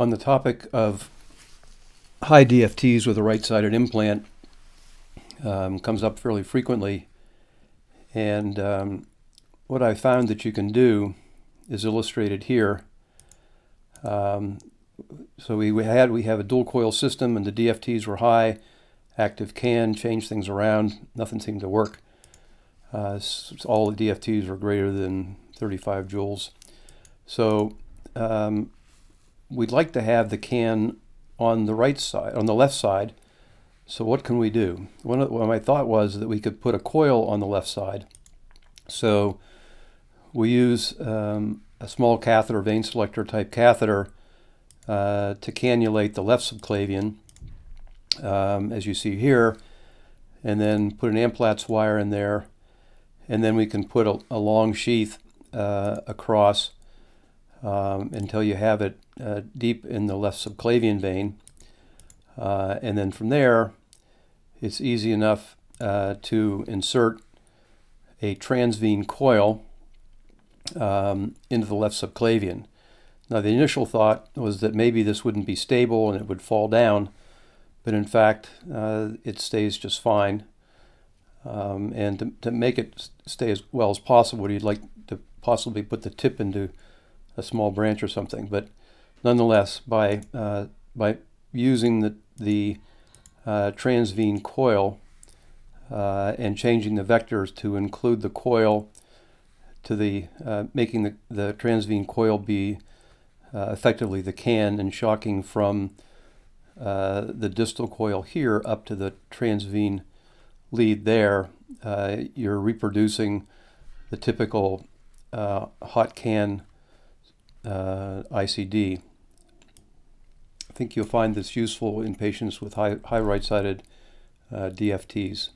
on the topic of high DFTs with a right-sided implant comes up fairly frequently, and what I found that you can do is illustrated here. So we have a dual coil system, and the DFTs were high. Active can change things around. Nothing seemed to work. All the DFTs were greater than 35 joules. So we'd like to have the can on the right side, on the left side. So what can we do? Well, my thought was that we could put a coil on the left side. So we use a small catheter, vein selector type catheter, to cannulate the left subclavian, as you see here, and then put an Amplatz wire in there, and then we can put a long sheath across until you have it deep in the left subclavian vein, and then from there it's easy enough to insert a transvene coil into the left subclavian. Now, the initial thought was that maybe this wouldn't be stable and it would fall down, but in fact it stays just fine. And to make it stay as well as possible, you'd like to possibly put the tip into a small branch or something. But nonetheless, by using the transvene coil and changing the vectors to include the coil to the making the transvene coil be effectively the can, and shocking from the distal coil here up to the transvene lead there, you're reproducing the typical hot can ICD. I think you'll find this useful in patients with high right-sided DFTs.